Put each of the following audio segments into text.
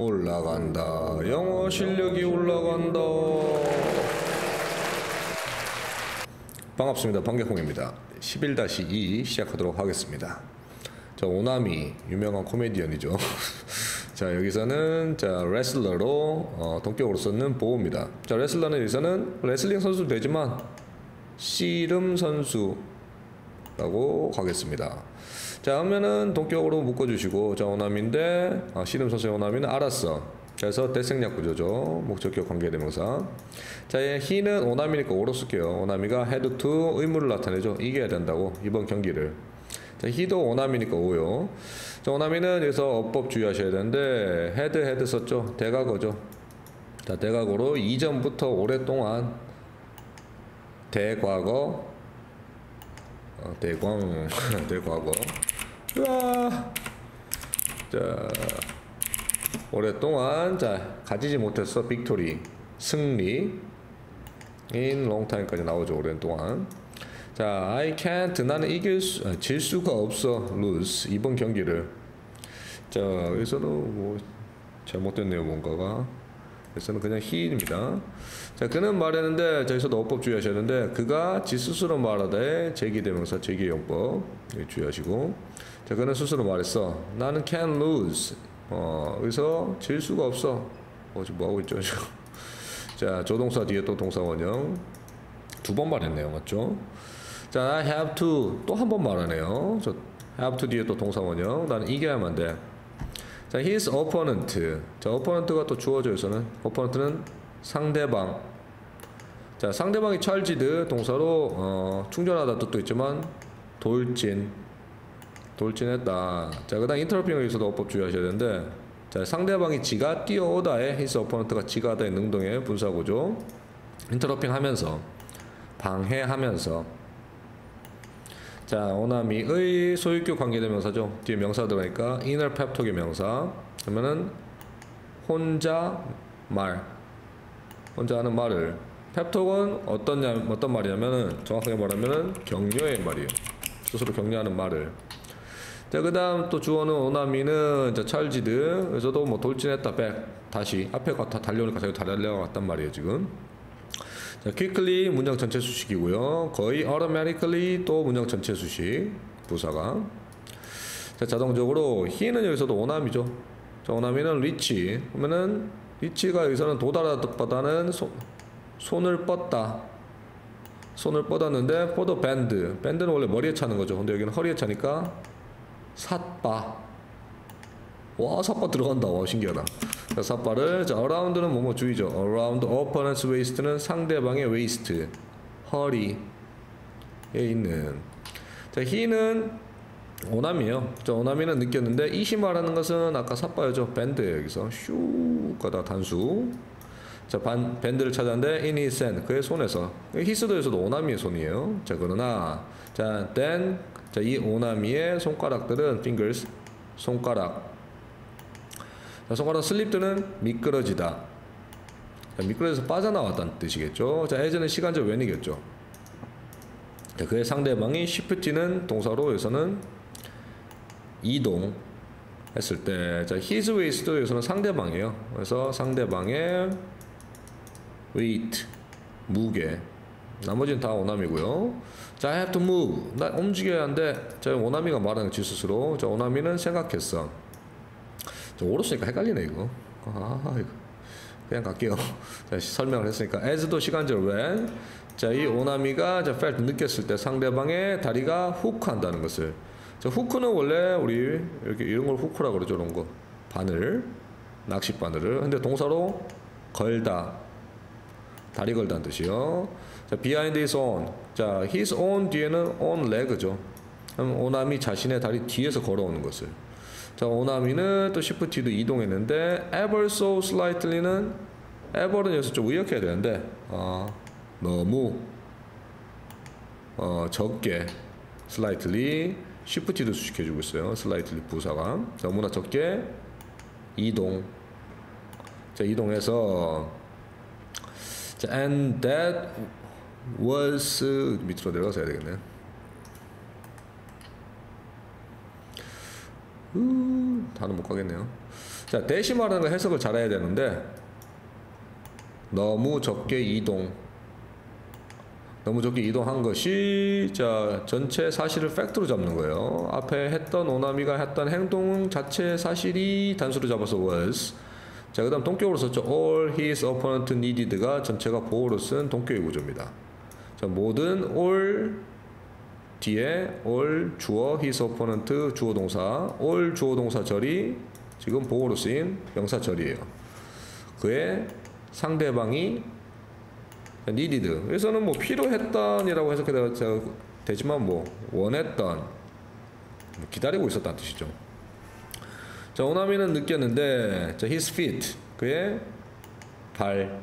올라간다. 영어 실력이 올라간다. 반갑습니다. 방개콩입니다. 11-2 시작하도록 하겠습니다. 자, 오나미 유명한 코미디언이죠. 자, 여기서는 자 레슬러로 동격으로 쓰는 보호입니다. 자, 레슬러는 여기서는 레슬링 선수도 되지만 씨름 선수라고 하겠습니다. 자, 하면은 동격으로 묶어주시고, 자, 오나미인데, 아, 씨름 선수의 오나미는 알았어. 그래서 대생략 구조죠. 목적격 관계대명사. 자, 얘 히는 오나미니까 오로 쓸게요. 오나미가 had to 의무를 나타내죠. 이겨야 된다고, 이번 경기를. 자, 히도 오나미니까 오요. 자, 오나미는 여기서 어법 주의하셔야 되는데, had 썼죠. 대각어죠. 자, 대각어로 이전부터 오랫동안 대과거, 대광, 대과거. 으아! 자, 오랫동안 자 가지지 못했어. 빅토리, 승리. in long time까지 나오죠. 오랫동안. 자, I can't, 나는 질 수가 없어. lose, 이번 경기를. 자, 여기서는 뭐 잘못됐네요, 뭔가가. 여기서는 그냥 he입니다. 자, 그는 말했는데, 자, 여기서도 어법 주의하셔야 되는데, 그가 지 스스로 말하되, 제기대명사, 제기용법 주의하시고, 자, 그는 스스로 말했어. 나는 can lose. 여기서 질 수가 없어. 지금 뭐하고 있죠, 지금. 자, 조동사 뒤에 또 동사 원형. 두 번 말했네요, 맞죠? 자, I have to. 또 한 번 말하네요. 저, have to 뒤에 또 동사 원형. 나는 이겨야만 돼. 자, his opponent. 자, opponent가 또 주어져 있어는. opponent는 상대방. 자, 상대방이 charged 동사로 충전하다 뜻도 있지만 돌진했다. 자, 그다음 interrupting 여기서도 어법 주의하셔야 되는데, 자, 상대방이 지가 뛰어오다에 his opponent가 지가다의 능동의 분사구조. interrupting 하면서, 방해하면서. 자, 오나미의 소유격 관계대명사죠. 뒤에 명사 들어가니까 inner peptalk의 명사. 그러면은 혼자 하는 말을. 펩톡은 어떤 말이냐면은, 정확하게 말하면은 격려의 말이에요. 스스로 격려하는 말을. 자, 그 다음 또 주어는 오나미는 자 찰지드. 그래서도 뭐 돌진했다, 백, 다시. 앞에가 다 달려오니까 자기 다 달려갔단 말이에요, 지금. 자, quickly 문장 전체 수식이고요. 거의 automatically 또 문장 전체 수식 부사가. 자, 자동적으로 he는 여기서도 오나미죠. 자, 오나미는 reach. 그러면은 reach가 여기서는 도달하다보다는 손을 뻗다. 손을 뻗었는데 for the band. 밴드는 원래 머리에 차는 거죠. 근데 여기는 허리에 차니까 삿바. 와, 삿바 들어간다. 와, 신기하다. 자, 삿바를. 자, around는 뭐뭐 주의죠. around opponent's waist는 상대방의 waist, 허리에 있는. 자, he는 오나미에요. 자, 오나미는 느꼈는데, 이시 말하는 것은 아까 삿바였죠. 밴드에요. 여기서 슈 가다 단수. 자, 밴드를 찾았는데 in his hand, 그의 손에서. 히스도 여기서도 오나미의 손이에요. 자, 그러나 자, then 자, 이 오나미의 손가락들은 fingers, 손가락. 자, 손가락 슬립드는 미끄러지다. 자, 미끄러져서 빠져나왔다는 뜻이겠죠. 자, as는 시간적 when이겠죠. 자, 그의 상대방이 shift는 동사로 여기서는 이동 했을 때. 자, his weight도 여기서는 상대방이에요. 그래서 상대방의 weight, 무게. 나머지는 다 오나미고요. 자, I have to move. 나 움직여야 한데, 자, 오나미가 말하는 지 스스로. 자, 오나미는 생각했어. 오로 쓰니까 헷갈리네, 이거. 이거. 그냥 갈게요. 자, 설명을 했으니까. as도 시간절 when. 자, 이 오나미가 자, felt 느꼈을 때 상대방의 다리가 hook 한다는 것을. 자, hook는 원래 우리 이렇게 이런 걸 hook라고 그러죠. 이런 거. 바늘. 낚싯바늘을. 근데 동사로 걸다. 다리 걸다는 뜻이요. 자, behind his own. 자, his own 뒤에는 on leg죠. 그럼 오나미 자신의 다리 뒤에서 걸어오는 것을. 자, 오나미는 또 shift도 이동했는데, ever so slightly는, ever는 여기서 좀 의역해야 되는데, 너무, 적게, slightly, shift도 수식해주고 있어요. slightly 부사가. 너무나 적게, 이동. 자, 이동해서, 자, and that was, 밑으로 내려가서 해야 되겠네. 다는 못 가겠네요. 자, 데시멀하는 걸 해석을 잘해야 되는데, 너무 적게 이동, 너무 적게 이동한 것이, 자, 전체 사실을 팩트로 잡는 거예요. 앞에 했던 오나미가 했던 행동 자체 사실이 단수로 잡아서 was. 자, 그 다음 동격으로 썼죠. All his opponent needed가 전체가 보호로 쓴 동격의 구조입니다. 자, 모든 all 뒤에 all 주어 his opponent 주어 동사, all 주어 동사 절이 지금 보호로 쓰인 명사 절이에요. 그의 상대방이 needed. 여기서는 뭐 필요했던이라고 해석해도 되지만 뭐 원했던, 기다리고 있었다는 뜻이죠. 자, 오나미는 느꼈는데, 자, his feet, 그의 발,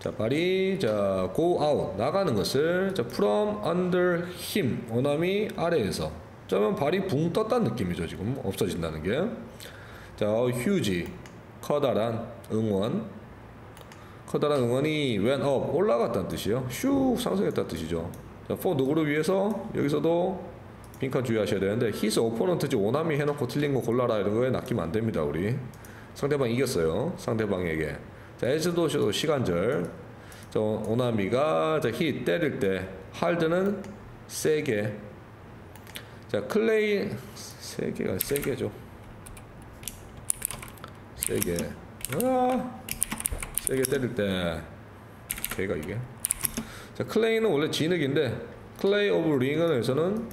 자, 발이, 자, go out, 나가는 것을, 자, from under him, 오나미 아래에서. 자, 그러면 발이 붕 떴다는 느낌이죠, 지금. 없어진다는 게. 자, huge, 커다란 응원. 커다란 응원이 went up, 올라갔다는 뜻이에요. 슉, 상승했다는 뜻이죠. 자, for 누구를 위해서? 여기서도 빈칸 주의하셔야 되는데, his opponent, 즉 오나미 해놓고 틀린 거 골라라, 이런 거에 낚이면 안 됩니다, 우리. 상대방 이겼어요, 상대방에게. 자, as도 시간절. 자, 오나미가, 자, hit 때릴 때, hard는 세게. 자, clay 세게가 세게죠. 세게. 아, 세게 때릴 때. 걔가 이게. 자, clay는 원래 진흙인데, clay of ring은 여기서는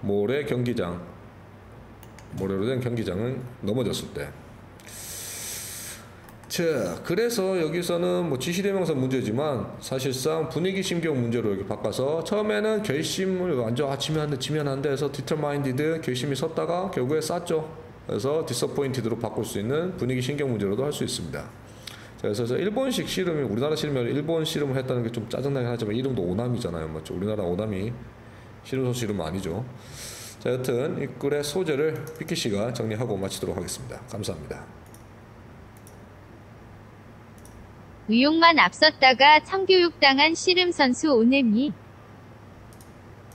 모래 경기장. 모래로 된 경기장은 넘어졌을 때. 자, 그래서 여기서는 뭐 지시대명사 문제지만 사실상 분위기 심경 문제로 이렇게 바꿔서, 처음에는 결심을 완전 아침에 한데 지면 한데 해서 determined 결심이 섰다가 결국에 쌌죠. 그래서 disappointed로 바꿀 수 있는 분위기 심경 문제로도 할 수 있습니다. 자, 그래서 일본식 씨름이, 우리나라 씨름이 일본 씨름을 했다는 게 좀 짜증나긴 하지만 이름도 오나미잖아요, 맞죠? 우리나라 오나미 씨름선수 이름은 아니죠. 자, 여튼 이 글의 소재를 피키씨가 정리하고 마치도록 하겠습니다. 감사합니다. 의욕만 앞섰다가 참교육당한 씨름선수 오나미.